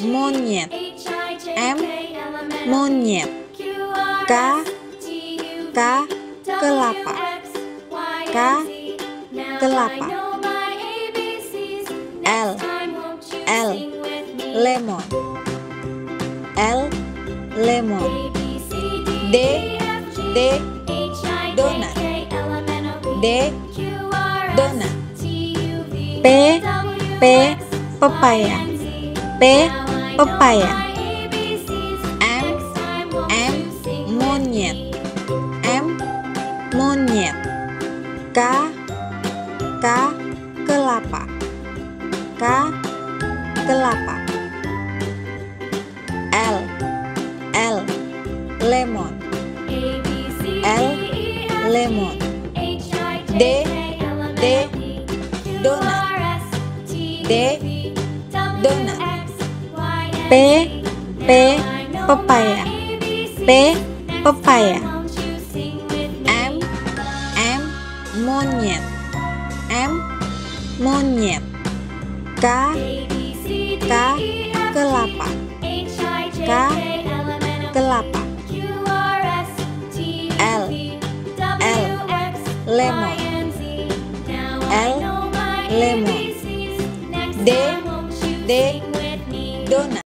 monyet, M monyet, K kelapa, K kelapa, L lemon, L lemon, D donat, D donat, P pepaya, P pepaya, M monyet, M monyet, K kelapa, K kelapa, L lemon, L lemon, D donat, D donat, P pepaya, P pepaya, M monyet, M monyet, K kelapa, K kelapa, L lemon, L lemon, D donat.